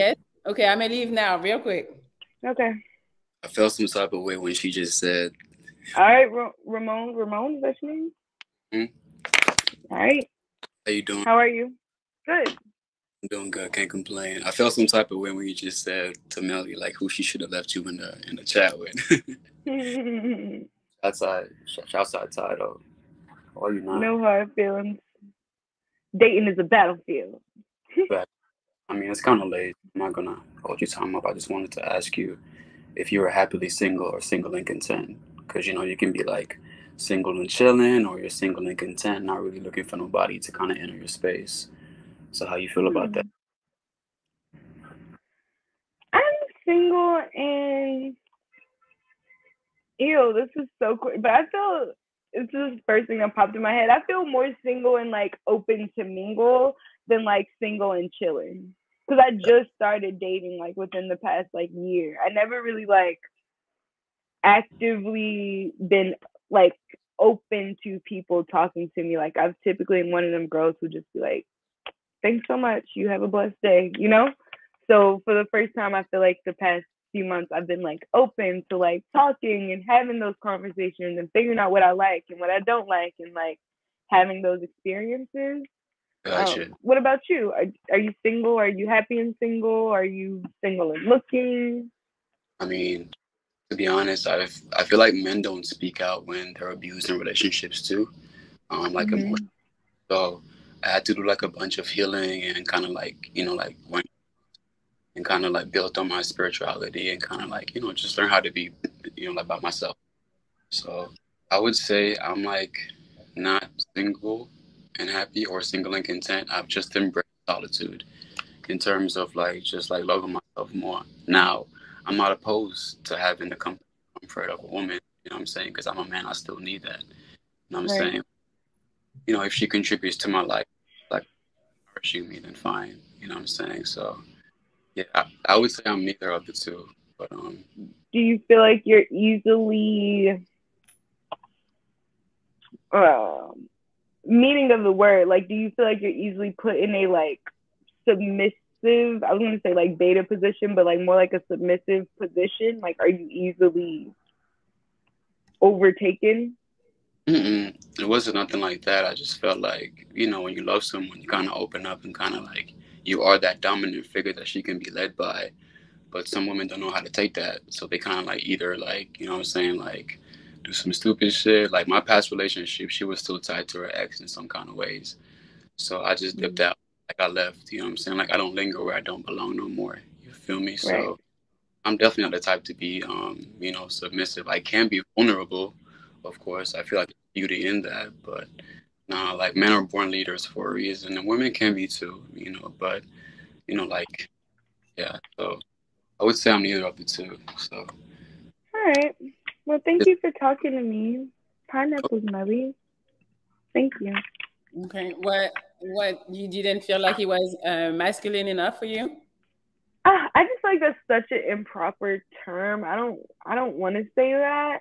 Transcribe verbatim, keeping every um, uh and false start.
Yes. Okay, I'm gonna leave now, real quick. Okay. I felt some type of way when she just said. All right, Ra Ramon. Ramon, is that your name? Mm-hmm. All right. How you doing? How are you? Good. I'm doing good. Can't complain. I felt some type of way when you just said to Melli like who she should have left you in the in the chat with. Outside, outside, tied up. All you know. No hard feelings. Dating is a battlefield. But, I mean, it's kind of late. I'm not gonna hold your time up. I just wanted to ask you if you were happily single or single and content, because you know you can be like single and chilling, or you're single and content, not really looking for nobody to kind of enter your space. So how you feel about that? I'm single and ew, this is so quick, but I feel it's just the first thing that popped in my head. I feel more single and like open to mingle than like single and chilling. Cause I just started dating like within the past like year. I never really like actively been like open to people talking to me. Like I've typically been one of them girls who just be like, thanks so much, you have a blessed day, you know? So for the first time, I feel like the past few months, I've been like open to like talking and having those conversations and figuring out what I like and what I don't like and like having those experiences. Gotcha. Um, what about you? Are, are you single? Are you happy and single? Are you single and looking? I mean, to be honest, I I feel like men don't speak out when they're abused in relationships too. Um, like mm-hmm. emotion. So I had to do like a bunch of healing and kind of like, you know, like went and kind of like built on my spirituality and kind of like, you know, just learn how to be, you know, like by myself. So I would say I'm like not single and happy or single and content. I've just embraced solitude in terms of like, just like loving myself more. Now I'm not opposed to having the comfort of a woman, you know what I'm saying? Cause I'm a man, I still need that. You know what I'm right. saying? You know, if she contributes to my life, like nourishing me, then fine. You know what I'm saying? So, yeah, I, I would say I'm neither of the two. But um, do you feel like you're easily, uh, meaning of the word, like, do you feel like you're easily put in a like submissive? I was gonna say like beta position, but like more like a submissive position. Like, are you easily overtaken? Mm-mm. It wasn't nothing like that. I just felt like, you know, when you love someone, you kind of open up and kind of like you are that dominant figure that she can be led by. But some women don't know how to take that. So they kind of like either like, you know what I'm saying, like do some stupid shit. Like my past relationship, she was still tied to her ex in some kind of ways. So I just dipped mm-hmm. out. Like I left, you know what I'm saying? Like I don't linger where I don't belong no more. You feel me? Right. So I'm definitely not the type to be, um, you know, submissive. I can be vulnerable. Of course, I feel like beauty in that, but nah, like men are born leaders for a reason, and women can be too, you know. But you know, like, yeah. So I would say I'm neither of the two. So. All right. Well, thank you for talking to me, Pineapple's Melli. Thank you. Okay. What? What? You didn't feel like he was uh, masculine enough for you? Uh, I just feel like that's such an improper term. I don't. I don't want to say that.